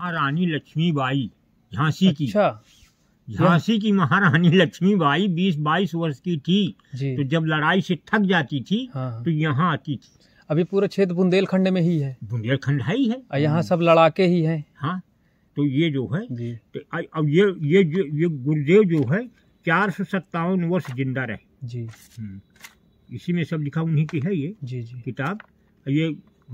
महारानी लक्ष्मीबाई झांसी की, झांसी की महारानी लक्ष्मीबाई 20-22 वर्ष की थी, तो जब लड़ाई से थक जाती थी तो यहाँ आती थी। अभी पूरा क्षेत्र बुंदेलखंड में ही है, बुंदेलखंड है ही है, यहाँ सब लड़ाके ही है। हाँ, तो ये जो है, तो अब ये गुरुदेव जो है 457 वर्ष जिंदा रहे जी, इसी में सब लिखा उन्हीं की है ये जी जी किताब। ये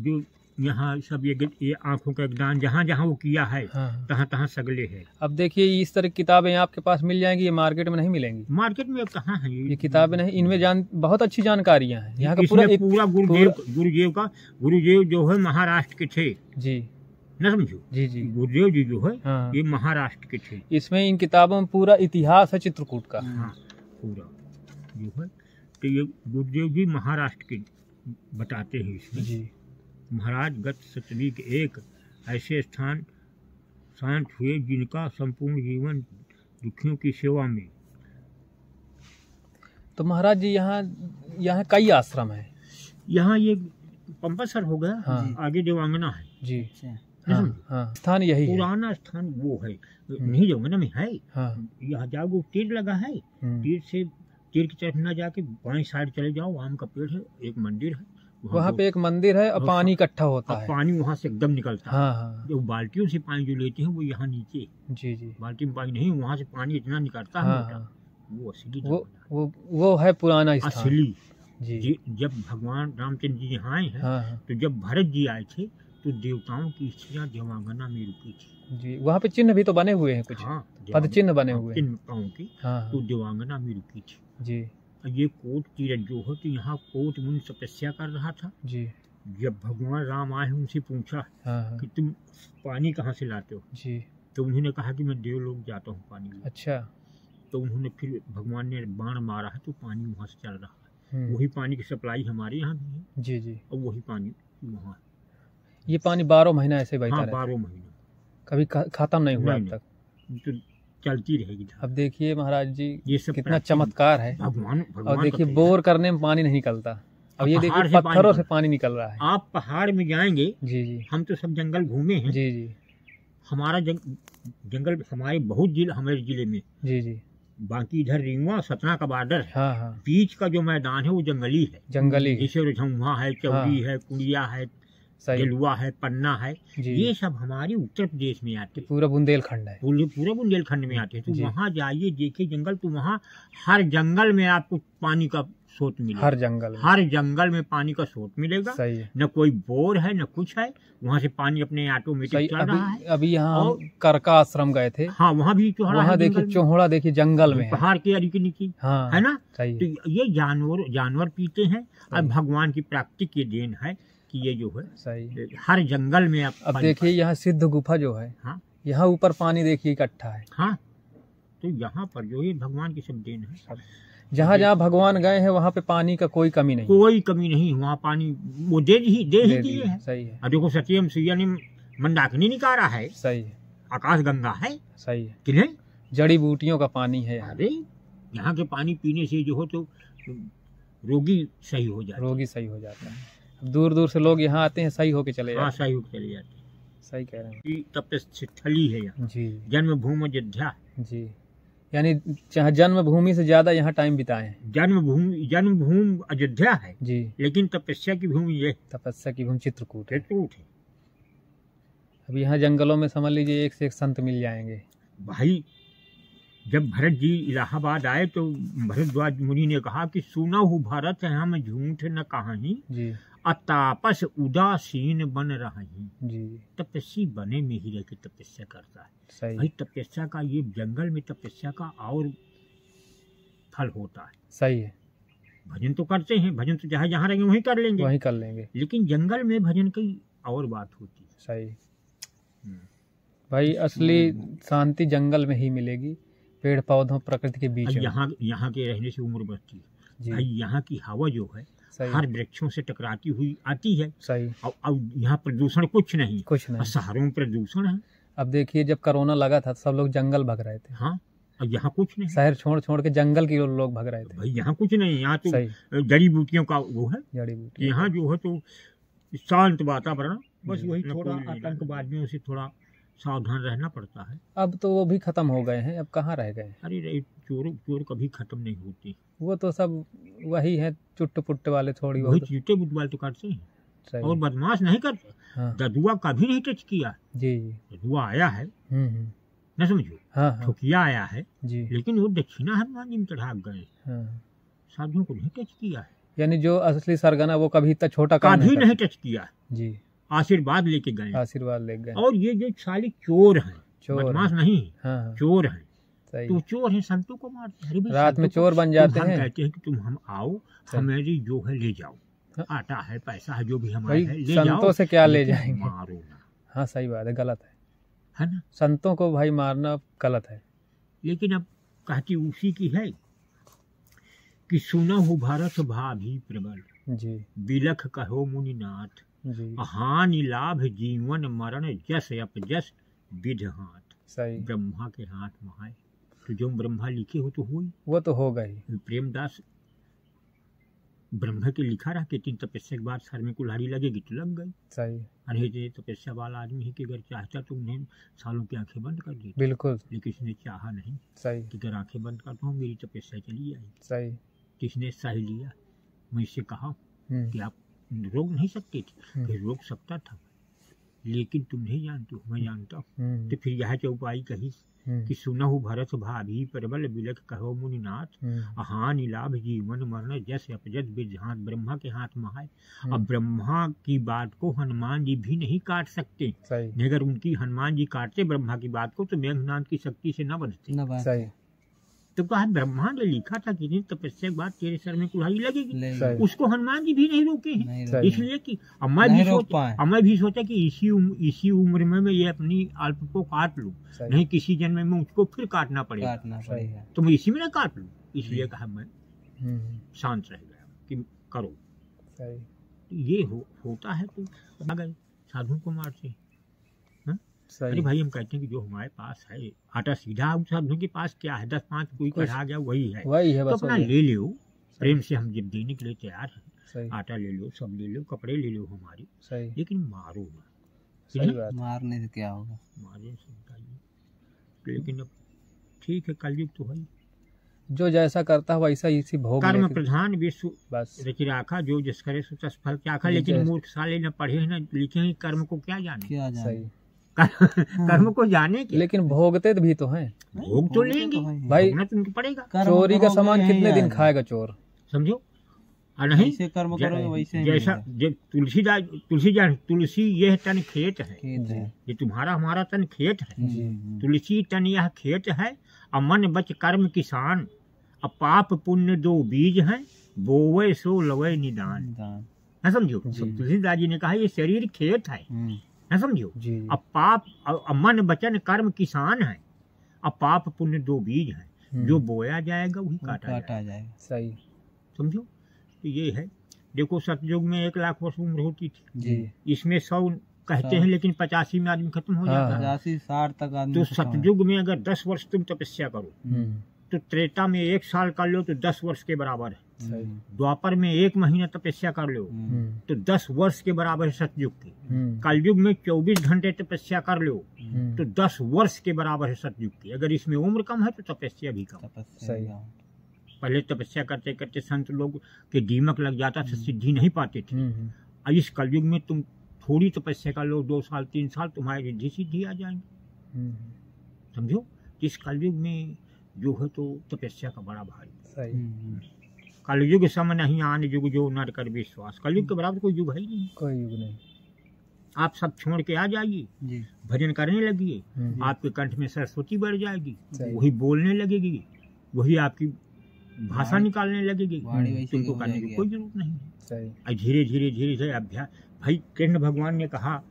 जो यहाँ सब ये आँखों का दान जहाँ जहाँ वो किया है तहाँ तहाँ सगले है। अब देखिए इस तरह की किताबें आपके पास मिल जाएंगी, ये मार्केट में नहीं मिलेंगी, मार्केट में अब कहाँ है ये किताबें नहीं। इनमें बहुत अच्छी जानकारियाँ हैं यहाँ का पूरा। गुरुदेव जो है महाराष्ट्र के थे जी, न समझो जी जी, गुरुदेव जी जो है ये महाराष्ट्र के थे। इसमें इन किताबों में पूरा इतिहास है चित्रकूट का पूरा जो है, तो ये गुरुदेव जी महाराष्ट्र के बताते हैं इसमें जी। महाराज गत सतयुग एक ऐसे स्थान शांत हुए जिनका संपूर्ण जीवन दुखियों की सेवा में। तो महाराज जी यहाँ कई आश्रम है, यहाँ ये पंपासर हो गया, आगे देवांगना है जी, स्थान यही पुराना है। स्थान वो है नहीं देवांगना में है, यहाँ जाओ तीर लगा है, तीर से तीर की तरफ ना जाके बाई साइड चले जाओ, आम का पेड़ है, एक मंदिर है वहाँ पे, एक मंदिर है और पानी इकट्ठा होता है, पानी वहाँ से एकदम निकलता है। जो बाल्टियों से पानी जो लेते हैं वो यहाँ नीचे जी जी, बाल्टी में पानी नहीं, वहाँ से पानी इतना निकलता है वो असली वो है पुराना असली जी। जब भगवान रामचंद्र जी यहाँ आए हैं तो जब भरत जी आए थे तो देवताओं की स्थितियाँ देवांगना में रुकी थी जी, वहाँ पे चिन्ह भी तो बने हुए हैं कुछ पद चिन्ह बने हुए देवताओं की, तो देवांगना में रुकी थी जी। ये कोट तीरथ जो है तो यहाँ कोट मुनि तपस्या कर रहा था जी, जब भगवान राम आए उनसे पूछा कि तुम पानी कहाँ से लाते हो जी, तो उन्होंने कहा कि मैं देवलोक जाता हूँ पानी। अच्छा, तो उन्होंने फिर भगवान ने बाण मारा है तो पानी वहाँ से चल रहा है, वही पानी की सप्लाई हमारे यहाँ भी है जी जी, और वही पानी वहाँ। ये पानी 12 महीना ऐसे बहता रहता है, 12 महीना कभी खत्म नहीं हुआ अब तक, चलती रहेगी। अब देखिए महाराज जी ये सब कितना चमत्कार है भगवान और देखिए बोर करने में पानी नहीं निकलता, अब ये देखिए पत्थरों से पानी निकल रहा है। आप पहाड़ में जाएंगे जी जी, हम तो सब जंगल घूमे हैं जी जी, हमारा जंगल हमारे बहुत जिले, हमारे जिले में जी जी, बाकी इधर रीवा सतना का बॉर्डर है, बीच का जो मैदान है वो जंगली है, जंगली जैसे रुझौहा है, चौड़ी है, कुड़िया है, जलुआ है, पन्ना है, ये सब हमारे उत्तर प्रदेश में आते, पूरा बुंदेलखंड है, पूरा बुंदेलखंड में आते हैं। तो वहाँ जाइए देखिए जंगल, तो वहाँ हर जंगल में आपको पानी का स्रोत मिलेगा, हर जंगल में पानी का स्रोत मिलेगा, न कोई बोर है न कुछ है, वहाँ से पानी अपने ऑटोमेटिक चल रहा है। अभी यहाँ करका आश्रम गए थे, हाँ वहाँ भी चौहड़ा देखिए, चौहड़ा देखिए जंगल में, पहाड़ के अरी के नीचे है ना, तो ये जानवर पीते हैं और भगवान की प्राप्ति की देन है कि ये जो है सही हर जंगल में। अब देखिए यहाँ सिद्ध गुफा जो है यहाँ ऊपर पानी देखिए इकट्ठा है तो यहाँ पर जो ये भगवान की सब देन है, जहाँ जहाँ भगवान गए हैं वहाँ पे पानी का कोई कमी नहीं, कोई कमी नहीं, वहाँ पानी वो दे ही दिए है। सही है, देखो सत्यम सैया ने मंदाकिनी निकाला है, सही है, आकाश गंगा है, सही है कि नहीं, जड़ी बूटियों का पानी है। अरे यहाँ के पानी पीने से जो हो तो रोगी सही हो जाता है, दूर दूर से लोग यहाँ आते हैं, सही होके चले जाते हैं, सही होके चले जाते हैं। सही कह रहे हैं, तपस्थली है यहाँ जी, जन्मभूमि अयोध्या जी, यानी जन्मभूमि से ज्यादा यहाँ टाइम बिताए, जन्मभूमि अयोध्या है जी, लेकिन तपस्या की भूमि ये, तपस्या की भूमि चित्रकूट है। अब यहाँ जंगलों में समझ लीजिए एक से एक संत मिल जाएंगे। भाई जब भरत जी इलाहाबाद आए तो भरद्वाज मुनि ने कहा कि सुना हूँ भारत है हम झूठ न कहाही, अतापस उदासीन बन रही जी, तपस्वी बने में ही रह के तपस्या करता है। भाई तपस्या का ये जंगल में तपस्या का और फल होता है। सही है, भजन तो करते हैं, भजन तो जहाँ जहाँ रहेंगे वहीं कर लेंगे, लेकिन जंगल में भजन की और बात होती है। सही भाई, असली शांति जंगल में ही मिलेगी, पेड़ पौधों प्रकृति के बीच। यहाँ के रहने से उम्र बढ़ती है भाई, यहाँ की हवा जो है हर वृक्षों से टकराती हुई आती है। सही, और यहाँ प्रदूषण कुछ नहीं, शहरों में प्रदूषण है। अब देखिए जब कोरोना लगा था सब लोग जंगल भाग रहे थे, और यहाँ कुछ नहीं, शहर छोड़ के जंगल के लोग भाग रहे थे। भाई यहाँ कुछ नहीं, यहाँ तो जड़ी बूटियों का वो है, जड़ी बूटी यहाँ जो है तो शांत वातावरण, बस वही थोड़ा आतंकवादियों से थोड़ा सावधान रहना पड़ता है। अब तो वो भी खत्म हो गए हैं, अब कहाँ रह गए? अरे चोर कभी खत्म नहीं होती, वो तो सब वही है चुट्टे पुट्टे वाले, थोड़ी बहुत चुट्टे पुट्टे वाले तो काटते हैं और बदमाश नहीं करते। हाँ। ददुआ कभी नहीं टच किया जी, ददुआ आया है न समझो, ठोकिया आया है जी, लेकिन वो दक्षिणा हनुमान जी में चढ़ा गए, साधुओं को नहीं टच किया है। यानी जो असली सरगना वो कभी तक छोटा कभी नहीं टच किया जी, आशीर्वाद लेके गए, आशीर्वाद लेके गए। और ये जो साले चोर हैं, बदमाश नहीं है। हाँ। चोर हैं, तो चोर हैं संतों को मारते हैं, रात में चोर बन जाते हैं, कहते हैं कि तुम हम आओ, हमारी जो है ले जाओ, आटा है पैसा है जो भी हमारे है ले जाओ, संतों से क्या ले जाएंगे, मारो ना। हाँ सही बात है, गलत है ना, संतों को भाई मारना गलत है। लेकिन अब कहती उसी की है कि सुना हो भारत भाभी प्रबल जी, बिलख कहो मुनिनाथ, हानि लाभ जीवन मरण जस अपजस विध हाथ। सही, ब्रह्मा के हाथ में है, तो जो ब्रह्मा लिखे हो तो हुई, वो तो हो गई। प्रेमदास ब्रह्मा के लिखा रहा कि तीन तपस्या के बाद सर में कुल्हाड़ी लगेगी, तो लग गई। सही, अरे तपस्या वाला आदमी है कि अगर चाहता तो उन्हें सालों की आंखें बंद कर दी, बिल्कुल, लेकिन इसने चाहा नहीं। सही, कि अगर आंखें बंद करता हूँ मेरी तपस्या चली आएगी। सही, किसने सह लिया, मैं इससे कहा कि आप रोक नहीं सकते थे, फिर रोक सकता था, लेकिन तुम नहीं जानते हो, मैं जानता हूँ। तो फिर यह चौपाई कही कि सुनहु भरत भाभी प्रबल बिलख कहो मुनिनाथ, हानि लाभ जीवन मरण जस अपजस विध हाथ। ब्रह्मा के हाथ में है, अब ब्रह्मा की बात को हनुमान जी भी नहीं काट सकते, अगर उनकी हनुमान जी काटते ब्रह्मा की बात को तो मेघनाद की शक्ति से न बनते। तो कहा ब्रह्मा ने लिखा था कि नहीं तपस्या के बाद तेरे सर में कुल्हाड़ी लगेगी, उसको हनुमान जी भी नहीं रोके हैं, इसलिए कि मैं भी सोचा कि इसी उम्र में मैं ये अपनी अल्प को काट लूं, नहीं किसी जन्म में उसको फिर काटना पड़ेगा, तो मैं इसी में ना काट लूं, इसलिए कहा मैं शांत रह गया कि करो। ये होता है, तो साधु को मारते। अरे भाई हम कहते हैं कि जो हमारे पास है आटा सीधा, उस साधु के पास क्या है, 10-5 कोई कढ़ा गया वही है, तो अपना ले लो, प्रेम से हम जब देने के लिए तैयार हैं, आटा ले लो, सब ले लो, कपड़े ले लो हमारे, लेकिन मारो ना, मारने से क्या होगा, मारने से बताइए। लेकिन अब ठीक है, कलयुग तो है, जो जैसा करता है वैसा इसी भोग, कर्म प्रधान विश्व रचि राखा, जो जिस करे सो तस फल त्याखा। लेकिन मूर्ख साले न पढ़े न लिखे, कर्म को क्या जाने, कर्म को जाने के, लेकिन भोगते भी तो हैं, भोग तो लेंगे भाई, तुमको पड़ेगा। चोरी का सामान कितने दिन खाएगा चोर, समझो नहीं, कर्म करोगे वैसे। जैसा जब तुलसी यह तन खेत है, ये तुम्हारा हमारा तन खेत है, तुलसी तन यह खेत है, अमन बच कर्म किसान, अपाप पुण्य दो बीज हैं, बोवे सो लवे निदान। ना समझो, तुलसीदास जी ने कहा ये शरीर खेत है, समझो, अब पाप मन बचन कर्म किसान है, अब पाप पुण्य दो बीज है, जो बोया जाएगा वही काटा जाएगा। सही, समझो, तो ये है। देखो सत्युग में 1 लाख वर्ष उम्र होती थी, इसमें 100 कहते हैं, लेकिन 85 में आदमी खत्म हो जाता है, 60 तक आदमी। तो सत्युग में अगर 10 वर्ष तुम तपस्या करो तो त्रेता में 1 साल कर लो तो 10 वर्ष के बराबर है, द्वापर में 1 महीना तपस्या कर लो तो 10 वर्ष के बराबर है सतयुग के, कलयुग में 24 घंटे तपस्या कर लो तो 10 वर्ष के बराबर है सतयुग की। अगर इसमें उम्र कम है तो तपस्या भी कम। सही, पहले तपस्या करते करते संत लोग के दीमक लग जाता था, सिद्धि नहीं पाते थे। अब इस कलयुग में तुम थोड़ी तपस्या कर लो, 2 साल 3 साल तुम्हारी रिद्धि सिद्धि आ जाएंगे, समझो। इस कलयुग में जो है तो तपस्या का बड़ा भारी। सही, कलयुग सम नहीं आन युग जो नर कर विश्वास, कलयुग के बराबर कोई युग है ही नहीं, कोई युग नहीं। आप सब छोड़ के आ जाइए, भजन करने लगिए, आपके कंठ में सरस्वती बढ़ जाएगी, वही बोलने लगेगी, वही आपकी भाषा निकालने लगेगी, तुमको करने की कोई जरूरत नहीं है। धीरे धीरे धीरे धीरे अभ्यास। भाई कृष्ण भगवान ने कहा,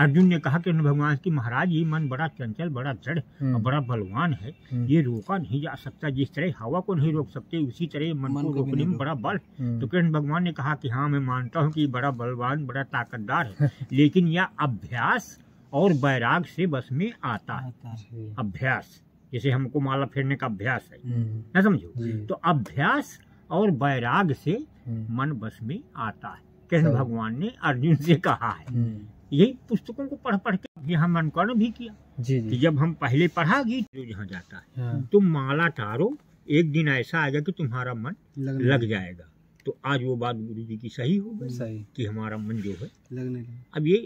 अर्जुन ने कहा कृष्ण भगवान की, महाराज ये मन बड़ा चंचल, बड़ा जड़ और बड़ा बलवान है, ये रोका नहीं जा सकता, जिस तरह हवा को नहीं रोक सकते उसी तरह मन को रोकने में बड़ा बल। तो कृष्ण भगवान ने कहा कि हाँ मैं मानता हूँ कि बड़ा बलवान बड़ा ताकतदार है, लेकिन यह अभ्यास और बैराग से बस में आता है। अभ्यास जैसे हमको माला फेरने का अभ्यास है ना, समझो, तो अभ्यास और बैराग से मन बस में आता है। कृष्ण भगवान ने अर्जुन से कहा है यही पुस्तकों को पढ़ पढ़ के यहाँ मनकरण भी किया। जी जी। कि जब हम पहले पढ़ा गीत जो यहाँ जाता है, हाँ। तुम माला तारो, एक दिन ऐसा आएगा कि तुम्हारा मन लग जाएगा। तो आज वो बात गुरु जी की सही हो गई कि हमारा मन जो है लगने लगा। अब ये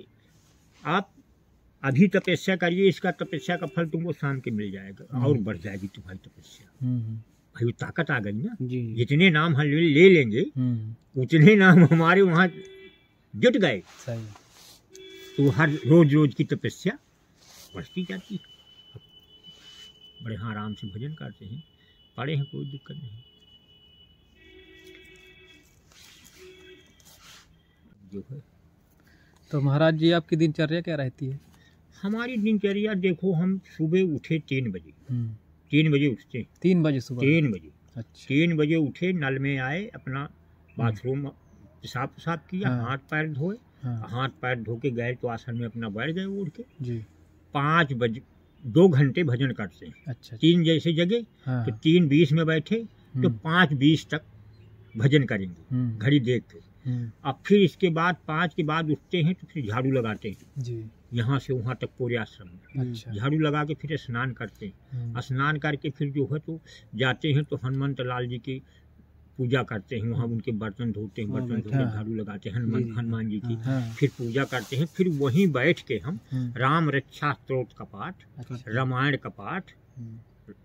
आप अभी तपस्या करिए, इसका तपस्या का फल तुमको शाम के मिल जाएगा और बढ़ जाएगी तुम्हारी तपस्या। भाई ताकत आ गई ना, जितने नाम हम ले लेंगे उतने नाम हमारे वहाँ जुट गए, तो हर रोज रोज की तपस्या बढ़ती जाती है। बड़े हाँ आराम से भजन करते हैं, पढ़े हैं, कोई दिक्कत नहीं। जो है तो महाराज जी आपकी दिनचर्या क्या रहती है? हमारी दिनचर्या देखो, हम सुबह उठे 3 बजे, 3 बजे उठते हैं। 3 बजे सुबह? 3 बजे। अच्छा। 3 बजे उठे, नल में आए, अपना बाथरूम पेशाब पेशाब किया, हाथ पैर धोए, हाथ पैर धो के गए तो आसन में अपना बैठ गए उठ के। जी। 5 बजे 2 घंटे भजन करते हैं। अच्छा। 3 जैसे जगह, हाँ। तो 3:20 में बैठे तो 5:20 तक भजन करेंगे घड़ी देख के। अब फिर इसके बाद 5 के बाद उठते हैं तो फिर झाड़ू लगाते हैं। जी। यहाँ से वहाँ तक पूरे आश्रम में। अच्छा। झाड़ू लगा के फिर स्नान करते हैं, स्नान करके फिर जो है तो जाते हैं तो हनुमंत लाल जी की पूजा करते हैं। वहाँ उनके बर्तन धोते हैं, बर्तन धो के झाड़ू लगाते हैं हनुमान जी की, फिर पूजा करते हैं। फिर वहीं बैठ के हम राम रक्षा स्रोत का पाठ, रामायण का पाठ,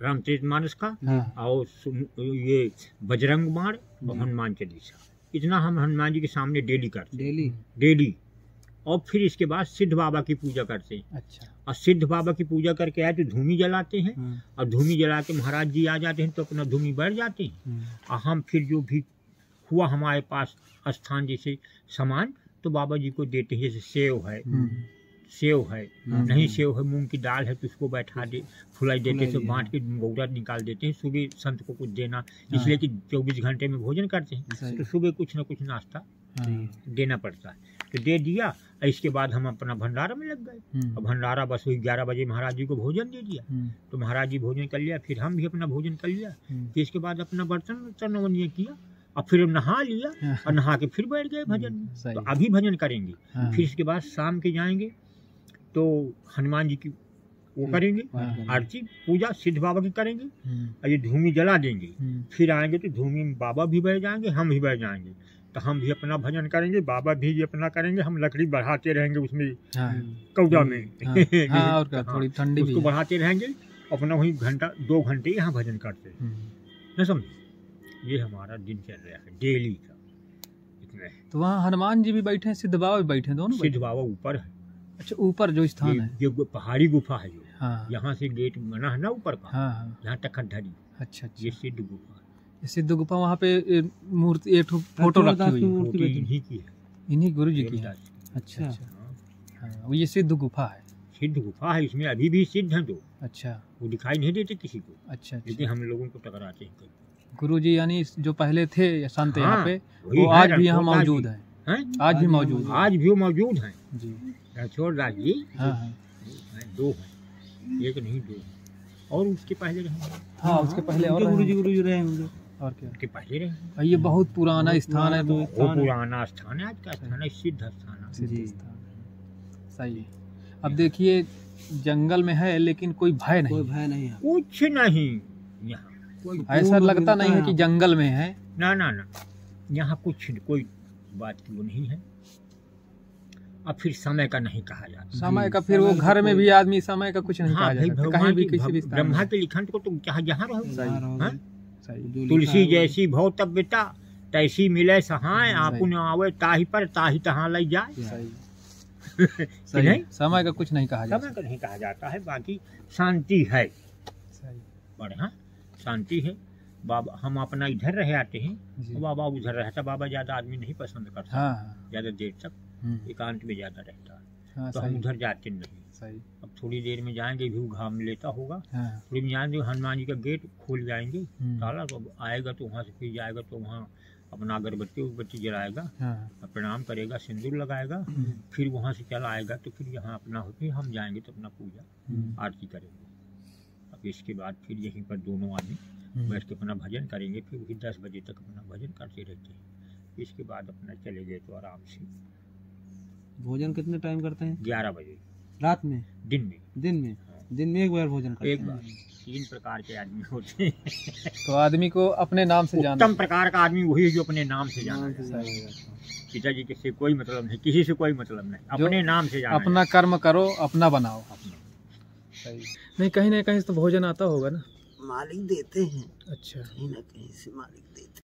रामचरितमानस का, और ये बजरंग बाण और हनुमान चालीसा, इतना हम हनुमान जी के सामने डेली करते हैं। डेली। और फिर इसके बाद सिद्ध बाबा की पूजा करते हैं। अच्छा। और सिद्ध बाबा की पूजा करके आए तो धूमी जलाते हैं, और धूमी जला के महाराज जी आ जाते हैं तो अपना धूमी बैठ जाते हैं। और हम फिर जो भी हुआ हमारे पास स्थान जैसे सामान तो बाबा जी को देते हैं। जैसे सेव है, सेव है, नहीं सेव है, मूंग की दाल है तो उसको बैठा दे, फुलाई देते हैं, बांट के गौरा निकाल देते हैं। सुबह संत को कुछ देना, इसलिए कि 24 घंटे में भोजन करते हैं तो सुबह कुछ ना कुछ नाश्ता देना पड़ता है, तो दे दिया। इसके बाद हम अपना भंडारा में लग गए। अब भंडारा बस 11 बजे महाराज जी को भोजन दे दिया, तो महाराज जी भोजन कर लिया, फिर हम भी अपना भोजन कर लिया। फिर इसके बाद अपना बर्तन वंदन किया और फिर नहा लिया, और नहा के फिर बैठ गए भजन में। तो अभी भजन करेंगे, फिर इसके बाद शाम के जाएंगे तो हनुमान जी की वो करेंगे आरती पूजा, सिद्ध बाबा की करेंगे, और ये धूमी जला देंगे। फिर आएंगे तो धूमी में बाबा भी बह जाएंगे, हम भी बह जाएंगे, तो हम भी अपना भजन करेंगे, बाबा भी अपना करेंगे। हम लकड़ी बढ़ाते रहेंगे उसमें, कौड़ा में, और थोड़ी ठंडी उसको बढ़ाते रहेंगे, अपना वही घंटा 2 घंटे यहाँ भजन करते हैं। समझ, ये हमारा दिन चल रहा है डेली का, इतना है। तो वहाँ हनुमान जी भी बैठे हैं, सिद्ध बाबा भी बैठे हैं, दोनों? सिद्ध बाबा ऊपर है। अच्छा, ऊपर जो स्थान है, ये पहाड़ी गुफा है जो, हाँ। यहाँ से गेट बना है ना ऊपर का, हाँ। यहाँ तक खड्ढरी। अच्छा। ये सिद्ध गुफा, सिद्ध गुफा, वहाँ पे मूर्ति एक फोटो रखी हुई है, इन्हीं की है, इन्हीं गुरु जी की है। अच्छा अच्छा, वो ये सिद्ध गुफा है। सिद्ध गुफा है, इसमें अभी भी सिद्ध हैं जो। अच्छा। वो दिखाई नहीं देते किसी को। अच्छा। लेकिन हम लोगों को टकराते हैं गुरु जी, यानी जो पहले थे संत यहाँ पे, वो आज भी यहाँ मौजूद है। आज भी मौजूद, आज भी मौजूद है जी। छोड़ दास जी दो है, एक नहीं दो, और उसके पहले, हाँ उसके पहले और गुरु जी रहे होंगे, और क्या के पहले रहे। ये बहुत पुराना स्थान है, बहुत पुराना स्थान है, आज का स्थान है, सिद्ध स्थान है। सही है। अब देखिए जंगल में है लेकिन कोई भय नहीं, कोई भय नहीं है, कुछ नहीं यहाँ, ऐसा लगता नहीं है कि जंगल में है। ना ना ना, यहाँ कुछ कोई बात की वो नहीं है। अब फिर समय का नहीं कहा जाता, समय का फिर वो घर में भी आदमी समय का कुछ नहीं कहा जाता, कहीं भी किसी भी ब्रह्मा के लिखन को तुम जहाँ जहाँ रहो। तुलसी जैसी भव तब्यता तैसी मिले सहाय, आपुन आवे ताही पर ताही तहाँ ले जाए। समय का कुछ नहीं कहा जाता, समय का नहीं कहा जाता है। बाकी शांति है, बढ़िया शांति है। बाबा हम अपना इधर रह आते हैं, बाबा उधर रहता। बाबा ज्यादा आदमी नहीं पसंद करता, ज्यादा देर तक एकांत में ज्यादा रहता है, हाँ, तो हम उधर जाते नहीं। सही। अब थोड़ी देर में जाएंगे, व्यू घाम लेता होगा, हाँ। थोड़ी में जाएंगे हनुमान जी का गेट खोल जाएंगे ताला, तो आएगा तो वहाँ से फिर जाएगा तो वहाँ अपना अगरबत्ती उगरबत्ती जलाएगा, हाँ। प्रणाम करेगा, सिंदूर लगाएगा, फिर वहाँ से चला आएगा तो फिर यहाँ अपना होकर हम जाएंगे तो अपना पूजा आरती करेंगे। अब इसके बाद फिर यहीं पर दोनों आदमी बैठ के अपना भजन करेंगे, फिर वही 10 बजे तक अपना भजन करते रहते हैं। इसके बाद अपना चले गए तो आराम से भोजन कितने टाइम करते हैं? 11 बजे। रात में? दिन में। दिन में एक बार भोजन करते हैं। 3 प्रकार के आदमी होते हैं। तो आदमी को अपने नाम से जाना, उत्तम प्रकार का आदमी वही है जो अपने नाम से जाना जाता। पिताजी किसी से कोई मतलब नहीं, किसी से कोई मतलब नहीं, अपने नाम से जाना, अपना कर्म करो, अपना बनाओ। नहीं, कहीं ना कहीं तो भोजन आता होगा ना, मालिक देते हैं। अच्छा, कहीं ना कहीं से मालिक देते हैं।